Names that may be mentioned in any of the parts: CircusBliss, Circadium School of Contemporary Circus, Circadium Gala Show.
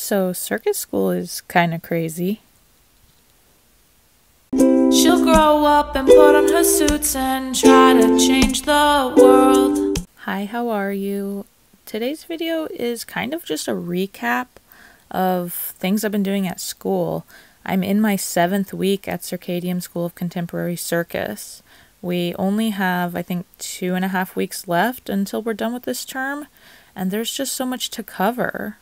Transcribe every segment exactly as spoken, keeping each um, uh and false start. So circus school is kind of crazy. She'll grow up and put on her suits and try to change the world. Hi, how are you? Today's video is kind of just a recap of things I've been doing at school. I'm in my seventh week at Circadium School of Contemporary Circus. We only have, I think, two and a half weeks left until we're done with this term, and there's just so much to cover.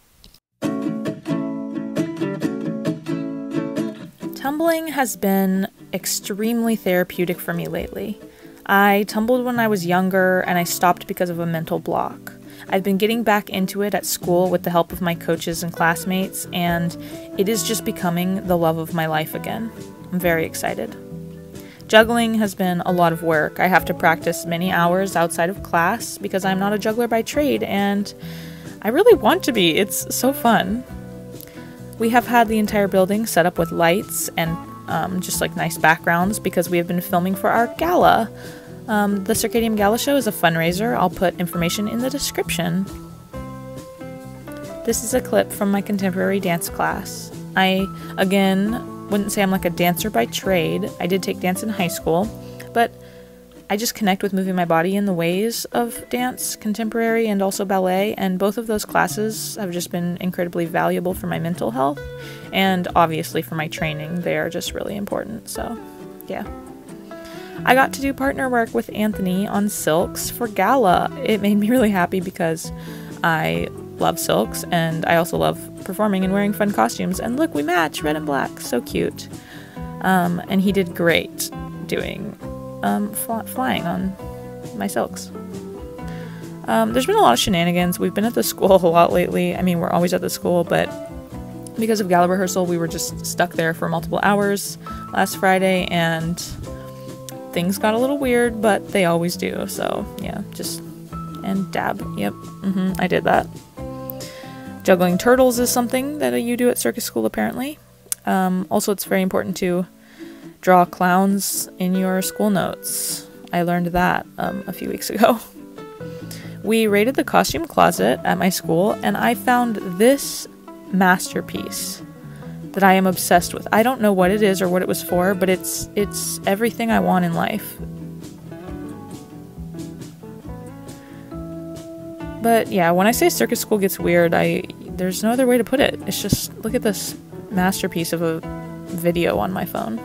Tumbling has been extremely therapeutic for me lately. I tumbled when I was younger, and I stopped because of a mental block. I've been getting back into it at school with the help of my coaches and classmates, and it is just becoming the love of my life again. I'm very excited. Juggling has been a lot of work. I have to practice many hours outside of class because I'm not a juggler by trade, and I really want to be. It's so fun. We have had the entire building set up with lights and um, just like nice backgrounds because we have been filming for our gala. Um, the Circadium Gala Show is a fundraiser. I'll put information in the description. This is a clip from my contemporary dance class. I, again, wouldn't say I'm like a dancer by trade. I did take dance in high school, but I just connect with moving my body in the ways of dance, contemporary, and also ballet, and both of those classes have just been incredibly valuable for my mental health, and obviously for my training. They are just really important, so yeah. I got to do partner work with Anthony on silks for gala. It made me really happy because I love silks and I also love performing and wearing fun costumes. And look, we match red and black. So cute. Um, and he did great doing um, fl flying on my silks. Um, there's been a lot of shenanigans. We've been at the school a lot lately. I mean, we're always at the school, but because of gala rehearsal, we were just stuck there for multiple hours last Friday, and things got a little weird, but they always do, so yeah, just, and dab, yep, mm-hmm, I did that. Juggling turtles is something that you do at circus school, apparently. Um, also, it's very important to draw clowns in your school notes. I learned that um, a few weeks ago. We raided the costume closet at my school, and I found this masterpiece that I am obsessed with. I don't know what it is or what it was for, but it's it's everything I want in life. But yeah, when I say circus school gets weird, I there's no other way to put it. It's just, look at this masterpiece of a video on my phone.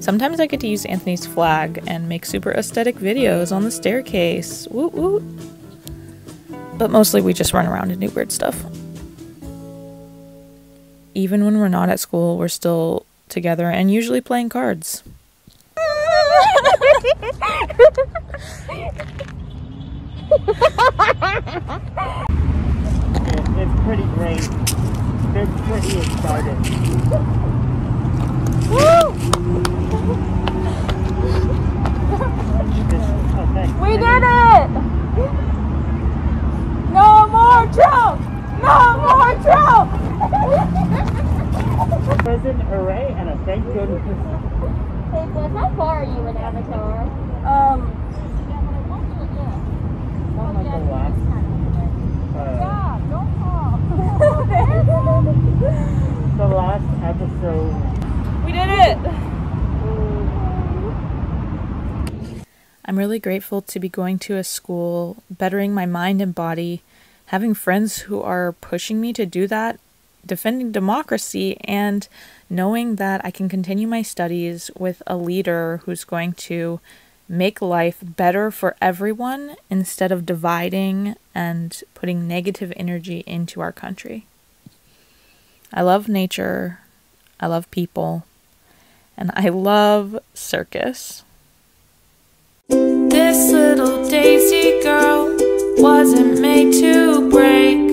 Sometimes I get to use Anthony's flag and make super aesthetic videos on the staircase. Woot woot. But mostly we just run around and do weird stuff. Even when we're not at school, we're still together and usually playing cards. It's pretty great. It's pretty exciting. Woo! We did it! No more trout! No more trout! Present array and a thank goodness. Hey, Bliss, how far are you in Avatar? Um. Yeah, don't fall. The last episode. We did it! I'm really grateful to be going to a school, bettering my mind and body, having friends who are pushing me to do that, defending democracy, and knowing that I can continue my studies with a leader who's going to make life better for everyone instead of dividing and putting negative energy into our country. I love nature, I love people, and I love circus. This little daisy girl wasn't made to break.